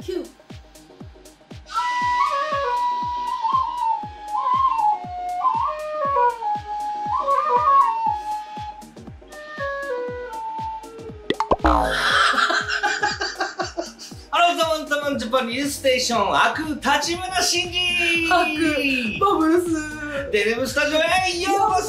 9。ジャパニーズステーションアク立村真嗣アクバブルスデレムスタジオへようこそ。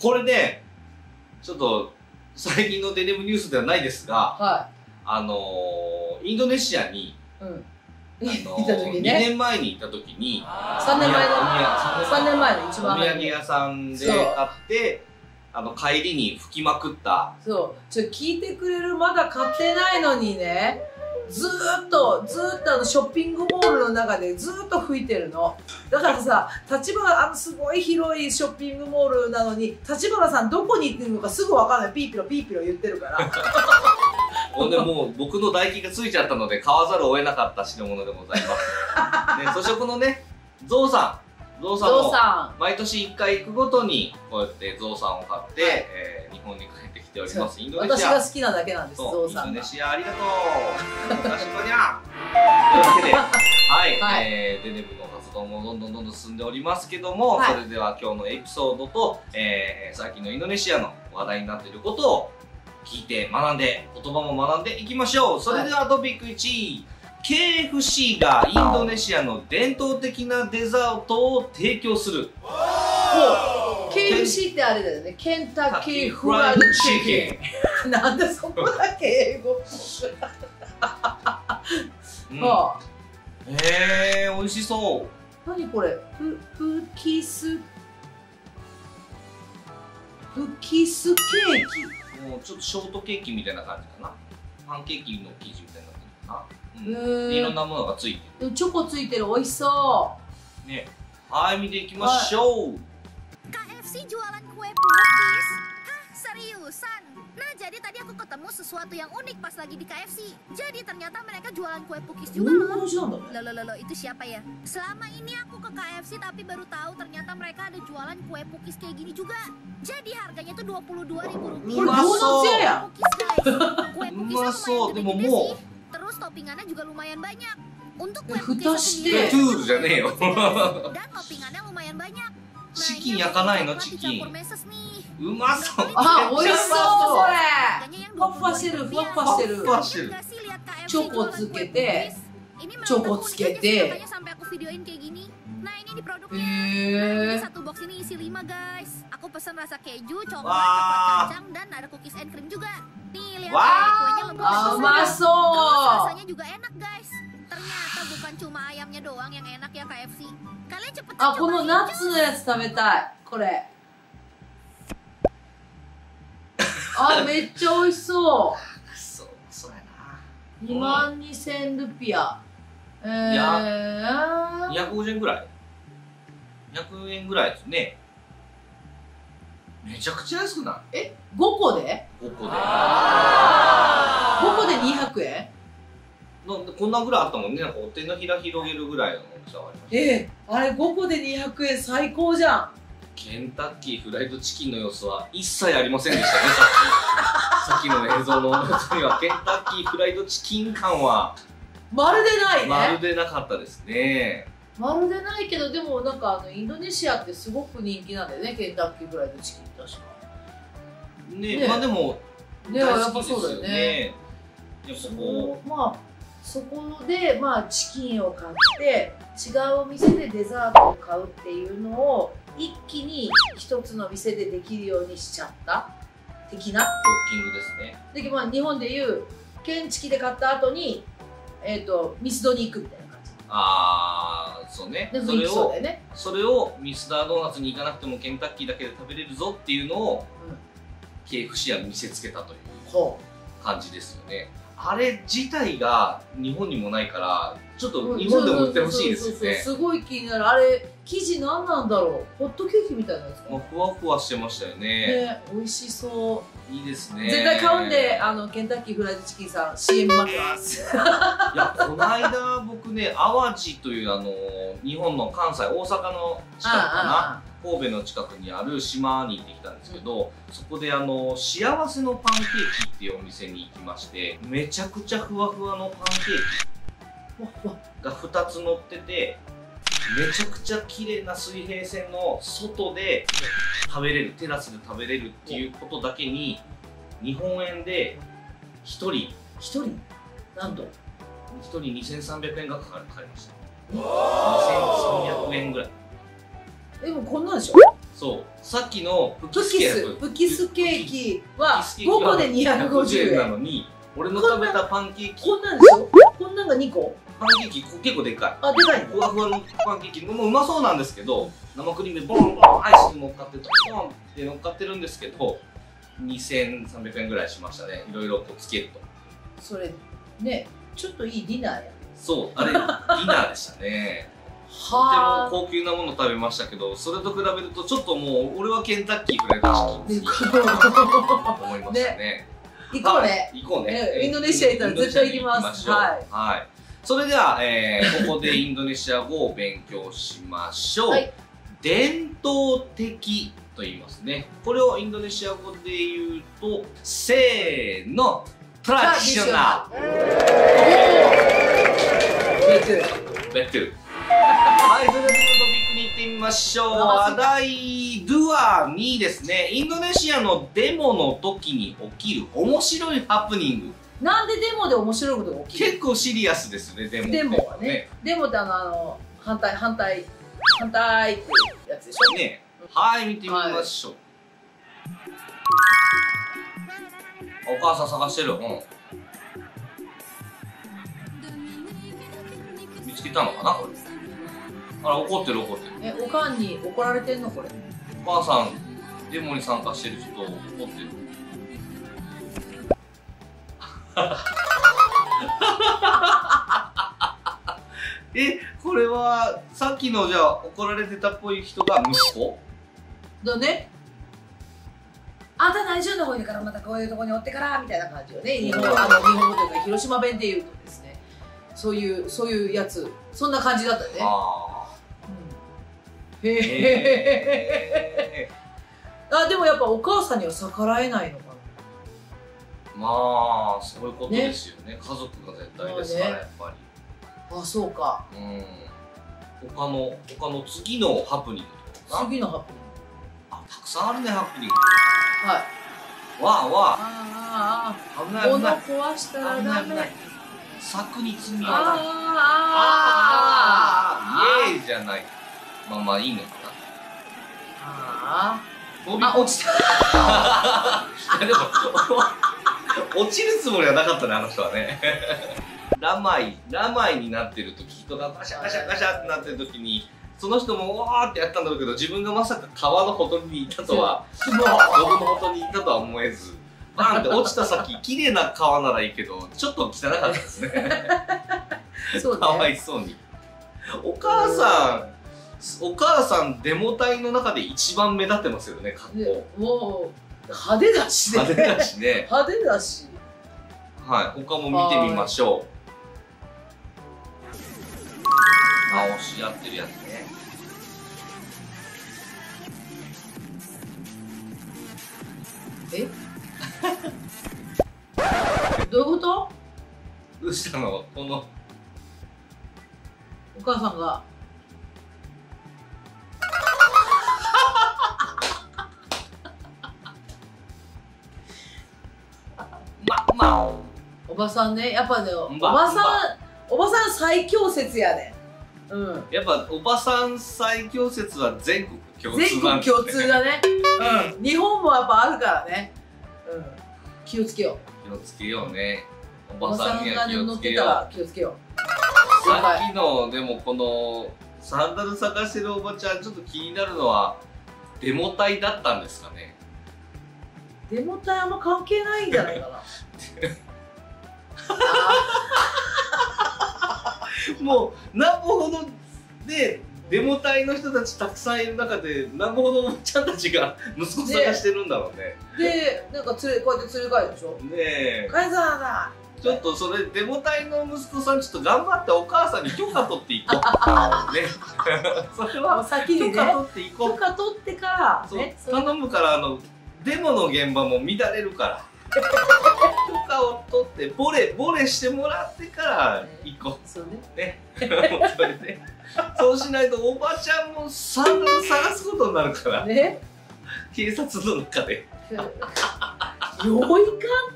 これね、ちょっと最近のデレムニュースではないですが、はい、インドネシアに、2年前に行った時に、3年前の一番お土産屋さんで買って、帰りに吹きまくった。そう、聞いてくれる、まだ買ってないのにね、ずーっとショッピングモールの中でずーっと吹いてるの。だからさ、立花、すごい広いショッピングモールなのに、立花さんどこに行ってるのかすぐ分かんない。ピーピロピーピロ言ってるから。ほんでもう僕の唾液がついちゃったので買わざるを得なかった品物でございます。ね、そ食のね、ゾウさんも毎年1回行くごとにこうやってゾウさんを買って、日本に帰ってきております。インドネシア、私が好きなだけなんです。ゾウさんインドネシアありがとう。私とにゃというわけで、はい、デレムの活動もどんどん進んでおりますけども、はい、それでは今日のエピソードと、さっきのインドネシアの話題になっていることを聞いて学んで、言葉も学んでいきましょう。それではトピック1。KFC がインドネシアの伝統的なデザートを提供する。KFC ってあれだよね、ケンタッキーフライドチキン。なんでそこだけ英語。美味しそう。何これ、プキスケーキ。もうちょっとショートケーキみたいな感じかな。パンケーキの生地みたいな。いろんなものがついてる。チョコついてる、美味しそう。ね、はい、見ていきましょう。KFC jualan kue pelukis. Hah, seriusan? Nah, jadi tadi aku ketemu sesuatu yang unik pas lagi di KFC. Jadi ternyata mereka jualan kue pelukis juga loh. Loh, itu siapa ya? Selama ini aku ke KFC tapi baru tahu ternyata mereka ada jualan kue pelukis kayak gini juga. Jadi harganya tuh Rp22.000. Mahal ya? Kue pelukis sama yang gede sih.Toppingannya juga lumayan banyak. Untuk kue putih sendiri, dan toppingannya lumayan banyak. Chicken yakanai no chicken. Umasou. Ah, oisou. Hot pastel, hot pastel. Choco tsukete, choco tsukete. Sampai aku videoin kayak gini. Nah ini di produknya. Satu box ini isi 5 guys. Aku pesan rasa keju, coklat, kacang, dan ada cookies and cream juga.Wow, rasanya juga enak guys. Ternyata bukan cuma ayamnya doang yang enak ya KFC. Kalian cepet coba. Aku mau nuts のやつ食べたい。これ。あ、めっちゃ美味しそう。そうやな。22,000 rupiah。250円ぐらい。200円ぐらいですね。めちゃくちゃ安くない？え、5個で200円？なんでこんなぐらいあったもんね。なんかお手のひら広げるぐらいの大きさはありました。あれ5個で200円、最高じゃん。ケンタッキーフライドチキンの様子は一切ありませんでしたね。さっきの映像の中にはケンタッキーフライドチキン感はまるでないね。まるでなかったですね。まるでないけど、でもなんかインドネシアってすごく人気なんだよね、ケンタッキーフライドチキン確か。ね、まあでも大好きですよね。まあそこでまあチキンを買って違うお店でデザートを買うっていうのを一気に一つの店でできるようにしちゃった的な。トッキングですね。で、まあ日本でいうケンチキで買った後にミスドに行くみたいな。ああ、そうね。それをミスタードーナツに行かなくてもケンタッキーだけで食べれるぞっていうのをKFCは見せつけたという感じですよね。あれ自体が日本にもないからちょっと日本でも売ってほしいですよね。すごい気になる。あれ生地何なんだろう。ホットケーキみたいなんですか。ふわふわしてましたよね。ね、美味しそう。いいですね。絶対買うんで、ケンタッキーフライドチキンさん CM 待ってます。いや、この間僕ね、淡路という日本の関西、大阪の近くかな、神戸の近くにある島に行ってきたんですけど、そこで幸せのパンケーキっていうお店に行きまして、めちゃくちゃふわふわのパンケーキが2つ乗ってて、めちゃくちゃ綺麗な水平線の外で食べれる、テラスで食べれるっていうことだけに、日本円で1人なんと1人2300円がかかりました。2300円ぐらい。でもこんなんでしょ。そう、さっきのプキスケーキは5個で250円なのに、俺の食べたパンケーキこんなんでしょ。こんなんが2個。パンケーキ結構でかい。あ、でかい。ふわふわのパンケーキもうまそうなんですけど、生クリームでボンボンアイスに乗っかってボンって乗っかってるんですけど、2300円ぐらいしましたね。いろいろとつけると。それね、ちょっといいディナーや。そう、あれディナーでしたね。とても高級なもの食べましたけど、それと比べるとちょっともう俺はケンタッキーフライドチキンと思いましたね。行こうね。行こうね。インドネシア行ったら絶対行きます。はい。それでは、ここでインドネシア語を勉強しましょう。はい、伝統的と言いますね。これをインドネシア語で言うと、せーの、トラディショナル。ベトゥル。はい、それでは次のトピックに行ってみましょう。話題2ですね。インドネシアのデモの時に起きる面白いハプニング。なんでデモで面白いことが起きる。結構シリアスですね、デモはね。デモって反対ってやつでしょね。はい、見てみましょう。お母さん探してる。見つけたのかな、これ。あら、怒ってる。え、おかんに怒られてんの、これ。お母さん、デモに参加してる人と怒ってる。え、これはさっきのじゃあ怒られてたっぽい人が息子だね。あんた大丈夫な方いるから、またこういうとこにおってからみたいな感じよね。日本語というか広島弁で言うとですね、そういうやつ、そんな感じだったね。うん、あ、でもやっぱお母さんには逆らえないのかな。まあそういうことですよね。家族が絶対ですから、やっぱり。あ、そうか。うん、他の次のハプニングとか。次のハプニング、あ、たくさんあるね、ハプニング。はい、わあ、危ない危ない、物壊したらダメ、柵に積み上がる。イエーイじゃない。まあまあいいのかな。あ、落ちた。でも落ちるつもりはなかったね、あの人はね。ラマイになってるとき、人がガシャガシャガシャってなってるときに、その人もわーってやったんだろうけど、自分がまさか川のほとりにいたとは、どこのほとりにいたとは思えず、バンって落ちた先、綺麗な川ならいいけど、ちょっと汚かったですね。そうね、かわいそうに。お母さん、デモ隊の中で一番目立ってますよね、格好。派手だしね。派手だし。はい、他も見てみましょう。直し合ってるやつね。え？どういうこと？どうしたの？このお母さんが。おばさんね、やっぱね、おばさん最強説やね。うん。やっぱおばさん最強説は全国共通なんですね。全国共通だね。うん。日本もやっぱあるからね。うん。気をつけよう。気をつけようね。おばさんが乗ってたら気をつけよう。さっきのでもこのサンダル探してるおばちゃん、ちょっと気になるのはデモ隊だったんですかね。デモ隊あんま関係ないんじゃないかな。もうなんぼほどでデモ隊の人たちたくさんいる中でなんぼほどのおっちゃんたちが息子探してるんだろうね。でなんかこうやって連れ帰るでしょ。ねえカイザーだ。ちょっとそれデモ隊の息子さんちょっと頑張ってお母さんに許可取っていこうね。それは先に許可取っていこう。許可取ってから頼むから、デモの現場も乱れるから許可を取ってボレしてもらってから行こう。そうね。そうしないとおばちゃんも散々探すことになるからね。警察の中で。よいかん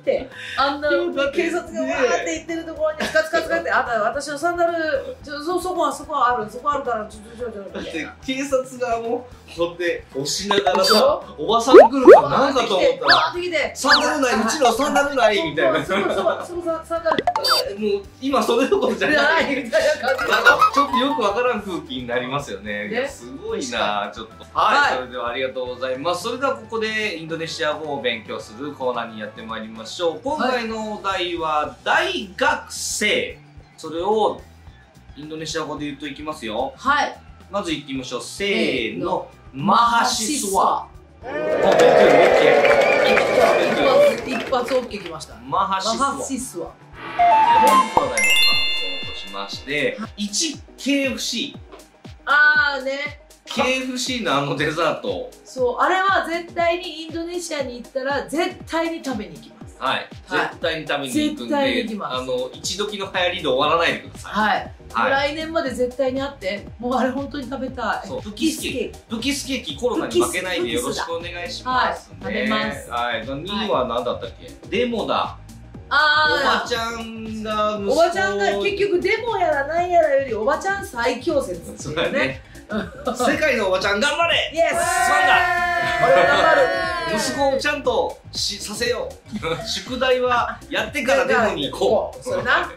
ってあんな警察がわーって言ってるところにつかつかつかって、あなた私のサンダルそこあるからちょっとだって警察がもうこうやって押しながらさ、おばさん来るかなんかと思ったらサンダルない、うちのサンダルないみたいな、もう今それどころじゃないみたいな感じ、なんかちょっとよくわからん空気になりますよね。すごいな。ちょっとはい、それではありがとうございます。それではここでインドネシア語を勉強するコーナーにやってまいりましょう。今回のお題は大学生、それをインドネシア語で言うといきますよ。はい、まずいってみましょう。せーの、マハシスワ。一発大きくきました。マハシスワ本話題の感想としまして、 1KFC。 あーね、KFC のあのデザート、そうあれは絶対にインドネシアに行ったら絶対に食べに行きます。はい、絶対に食べに行くんで、一時の流行りで終わらないでください。はい、来年まで絶対にあって、もうあれ本当に食べたい。ブキスケーキ、コロナに負けないでよろしくお願いします。食べます。2は何だったっけ。デモだ。おばちゃんが息子、おばちゃんが結局デモやらなんやらよりおばちゃん最強説ですよね。世界のおばちゃん頑張れ。イエス。そうだ。息子をちゃんとさせよう。宿題はやってからデモに行こう。そうな。ね。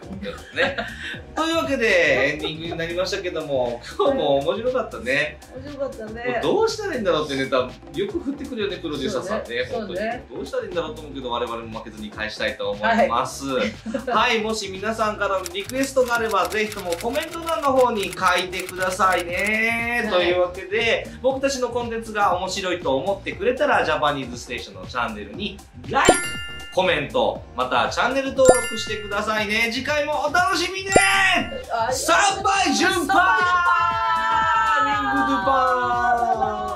というわけでエンディングになりましたけども、今日も面白かったね。面白かったね。どうしたらいいんだろうってネタよく振ってくるよね、プロデューサーさんね。本当にどうしたらいいんだろうと思うけど、我々も負けずに返したいと思います。はい。もし皆さんからのリクエストがあれば、ぜひともコメント欄の方に書いてくださいね。というわけで、僕たちのコンテンツが面白いと思ってくれたら、ジャパニーズステーションのチャンネルに LIKE、コメント、またチャンネル登録してくださいね。次回もお楽しみね。サンバイジュンパーリングドゥパー。